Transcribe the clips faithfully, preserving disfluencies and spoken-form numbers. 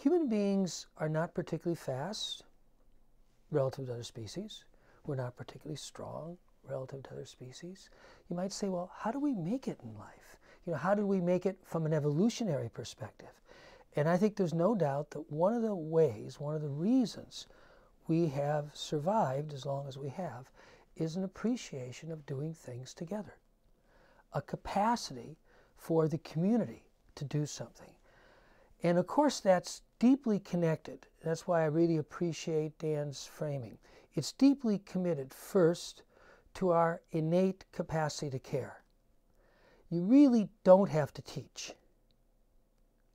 Human beings are not particularly fast relative to other species. We're not particularly strong relative to other species. You might say, well, how do we make it in life? You know, how did we make it from an evolutionary perspective? And I think there's no doubt that one of the ways, one of the reasons we have survived as long as we have is an appreciation of doing things together, a capacity for the community to do something. And of course, that's deeply connected. That's why I really appreciate Dan's framing. It's deeply committed first to our innate capacity to care. You really don't have to teach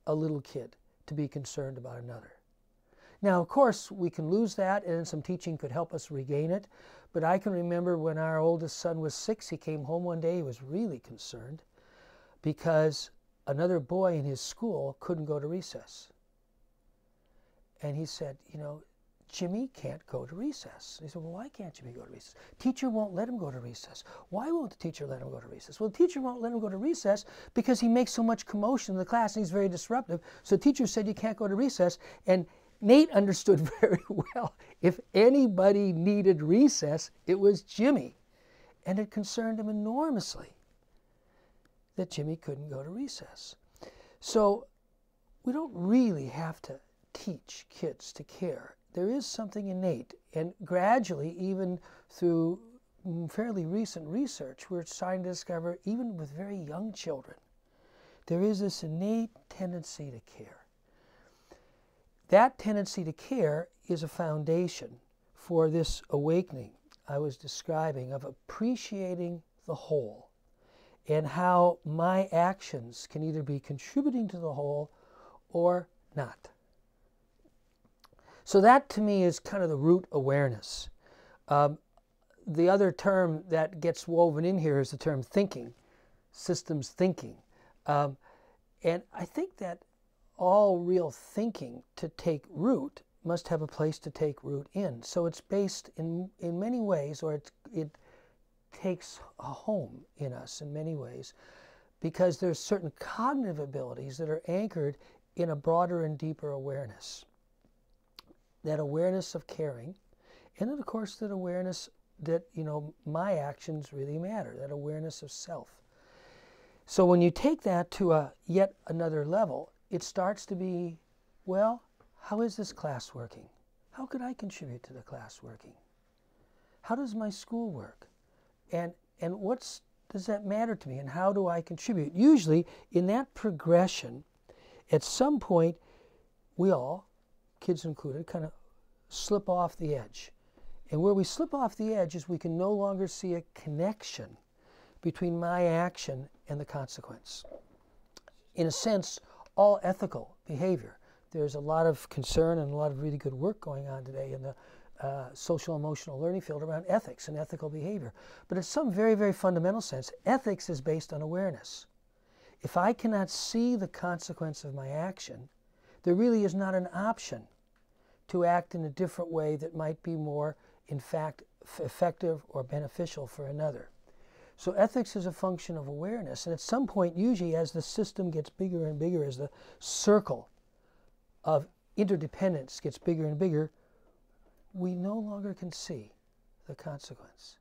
a little kid to be concerned about another. Now, of course, we can lose that, and some teaching could help us regain it. But I can remember when our oldest son was six, he came home one day, he was really concerned because another boy in his school couldn't go to recess. And he said, you know, Jimmy can't go to recess. He said, well, why can't Jimmy go to recess? Teacher won't let him go to recess. Why won't the teacher let him go to recess? Well, the teacher won't let him go to recess because he makes so much commotion in the class and he's very disruptive. So the teacher said you can't go to recess. And Nate understood very well if anybody needed recess, it was Jimmy. And it concerned him enormously that Jimmy couldn't go to recess. So we don't really have to teach kids to care. There is something innate, and gradually, even through fairly recent research, we're starting to discover, even with very young children, there is this innate tendency to care. That tendency to care is a foundation for this awakening I was describing of appreciating the whole and how my actions can either be contributing to the whole or not. So that, to me, is kind of the root awareness. Um, the other term that gets woven in here is the term thinking, systems thinking. Um, and I think that all real thinking to take root must have a place to take root in. So it's based in, in many ways, or it, it takes a home in us in many ways, because there's certain cognitive abilities that are anchored in a broader and deeper awareness. That awareness of caring, and then of course that awareness that, you know, my actions really matter, that awareness of self. So when you take that to a yet another level, it starts to be, well, how is this class working? How could I contribute to the class working? How does my school work? And, and what does that matter to me, and how do I contribute? Usually in that progression, at some point, we all, kids included, kind of slip off the edge. And where we slip off the edge is we can no longer see a connection between my action and the consequence. In a sense, all ethical behavior. There's a lot of concern and a lot of really good work going on today in the uh, social emotional learning field around ethics and ethical behavior. But in some very, very fundamental sense, ethics is based on awareness. If I cannot see the consequence of my action, there really is not an option to act in a different way that might be more, in fact, effective or beneficial for another. So ethics is a function of awareness, and at some point, usually as the system gets bigger and bigger, as the circle of interdependence gets bigger and bigger, we no longer can see the consequence.